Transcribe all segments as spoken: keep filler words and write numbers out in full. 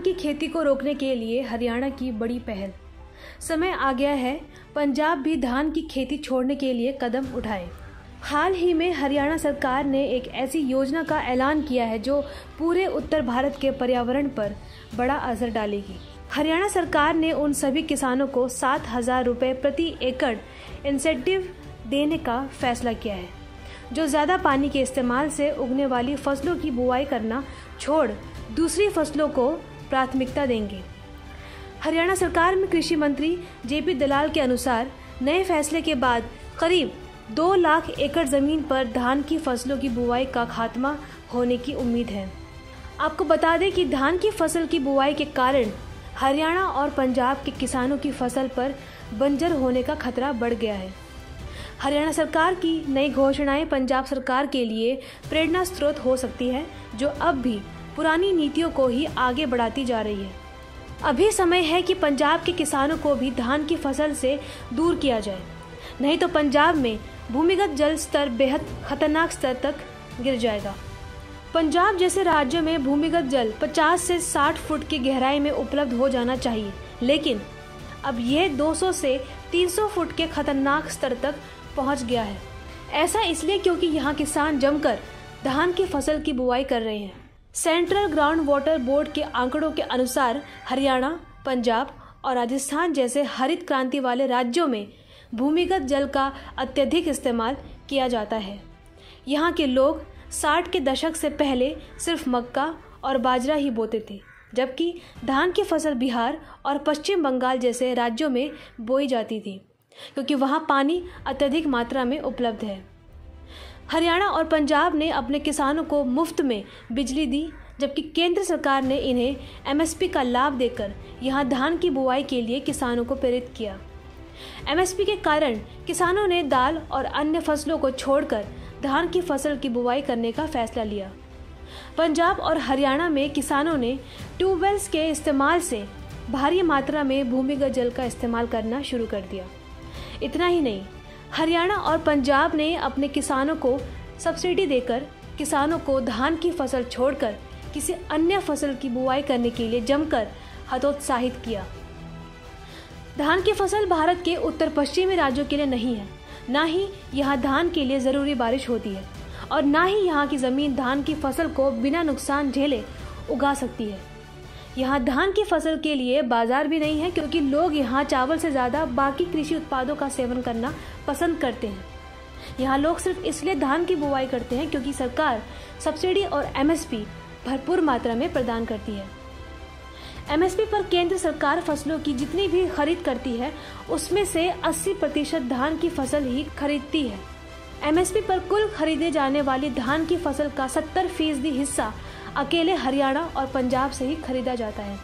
धान की खेती को रोकने के लिए हरियाणा की बड़ी पहल। समय आ गया है पंजाब भी धान की खेती छोड़ने के लिए कदम उठाए। हाल ही में हरियाणा सरकार ने एक ऐसी योजना का ऐलान किया है जो पूरे उत्तर भारत के पर्यावरण पर बड़ा असर डालेगी। हरियाणा सरकार ने उन सभी किसानों को सात हज़ार रुपये प्रति एकड़ इंसेंटिव देने का फैसला किया है जो ज़्यादा पानी के इस्तेमाल से उगने वाली फसलों की बुआई करना छोड़ दूसरी फसलों को प्राथमिकता देंगे। हरियाणा सरकार में कृषि मंत्री जेपी दलाल के अनुसार नए फैसले के बाद करीब दो लाख एकड़ ज़मीन पर धान की फसलों की बुआई का खात्मा होने की उम्मीद है। आपको बता दें कि धान की फसल की बुआई के कारण हरियाणा और पंजाब के किसानों की फसल पर बंजर होने का खतरा बढ़ गया है। हरियाणा सरकार की नई घोषणाएं पंजाब सरकार के लिए प्रेरणा स्रोत हो सकती है जो अब भी पुरानी नीतियों को ही आगे बढ़ाती जा रही है। अभी समय है कि पंजाब के किसानों को भी धान की फसल से दूर किया जाए, नहीं तो पंजाब में भूमिगत जल स्तर बेहद खतरनाक स्तर तक गिर जाएगा। पंजाब जैसे राज्यों में भूमिगत जल पचास से साठ फुट की गहराई में उपलब्ध हो जाना चाहिए, लेकिन अब यह दो सौ से तीन सौ फुट के खतरनाक स्तर तक पहुंच गया है। ऐसा इसलिए क्योंकि यहाँ किसान जमकर धान की फसल की बुआई कर रहे हैं। सेंट्रल ग्राउंड वाटर बोर्ड के आंकड़ों के अनुसार हरियाणा, पंजाब और राजस्थान जैसे हरित क्रांति वाले राज्यों में भूमिगत जल का अत्यधिक इस्तेमाल किया जाता है। यहाँ के लोग साठ के दशक से पहले सिर्फ मक्का और बाजरा ही बोते थे, जबकि धान की फसल बिहार और पश्चिम बंगाल जैसे राज्यों में बोई जाती थी क्योंकि वहाँ पानी अत्यधिक मात्रा में उपलब्ध है। हरियाणा और पंजाब ने अपने किसानों को मुफ्त में बिजली दी, जबकि केंद्र सरकार ने इन्हें एम एस पी का लाभ देकर यहाँ धान की बुआई के लिए किसानों को प्रेरित किया। एम एस पी के कारण किसानों ने दाल और अन्य फसलों को छोड़कर धान की फसल की बुआई करने का फैसला लिया। पंजाब और हरियाणा में किसानों ने ट्यूबवेल्स के इस्तेमाल से भारी मात्रा में भूमिगत जल का इस्तेमाल करना शुरू कर दिया। इतना ही नहीं, हरियाणा और पंजाब ने अपने किसानों को सब्सिडी देकर किसानों को धान की फसल छोड़कर किसी अन्य फसल की बुआई करने के लिए जमकर हतोत्साहित किया। धान की फसल भारत के उत्तर पश्चिमी राज्यों के लिए नहीं है, ना ही यहाँ धान के लिए ज़रूरी बारिश होती है और ना ही यहाँ की ज़मीन धान की फसल को बिना नुकसान झेले उगा सकती है। यहाँ धान की फसल के लिए बाजार भी नहीं है क्योंकि लोग यहाँ चावल से ज़्यादा बाकी कृषि उत्पादों का सेवन करना पसंद करते हैं। यहाँ लोग सिर्फ इसलिए धान की बुआई करते हैं क्योंकि सरकार सब्सिडी और एम एस पी भरपूर मात्रा में प्रदान करती है। एम एस पी पर केंद्र सरकार फसलों की जितनी भी खरीद करती है उसमें से अस्सी प्रतिशत धान की फसल ही खरीदती है। एम एस पी पर कुल खरीदे जाने वाली धान की फसल का सत्तर फीसदी हिस्सा अकेले हरियाणा और पंजाब से ही खरीदा जाता है।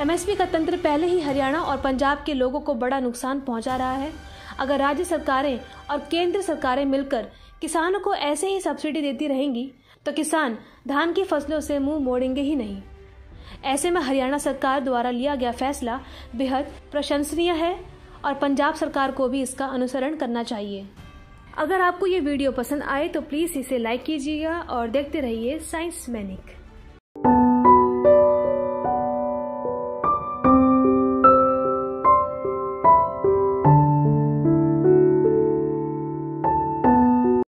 एम एस पी का तंत्र पहले ही हरियाणा और पंजाब के लोगों को बड़ा नुकसान पहुंचा रहा है। अगर राज्य सरकारें और केंद्र सरकारें मिलकर किसानों को ऐसे ही सब्सिडी देती रहेंगी तो किसान धान की फसलों से मुंह मोड़ेंगे ही नहीं। ऐसे में हरियाणा सरकार द्वारा लिया गया फैसला बेहद प्रशंसनीय है और पंजाब सरकार को भी इसका अनुसरण करना चाहिए। अगर आपको ये वीडियो पसंद आए तो प्लीज़ इसे लाइक कीजिएगा और देखते रहिए साइंस मैनिक।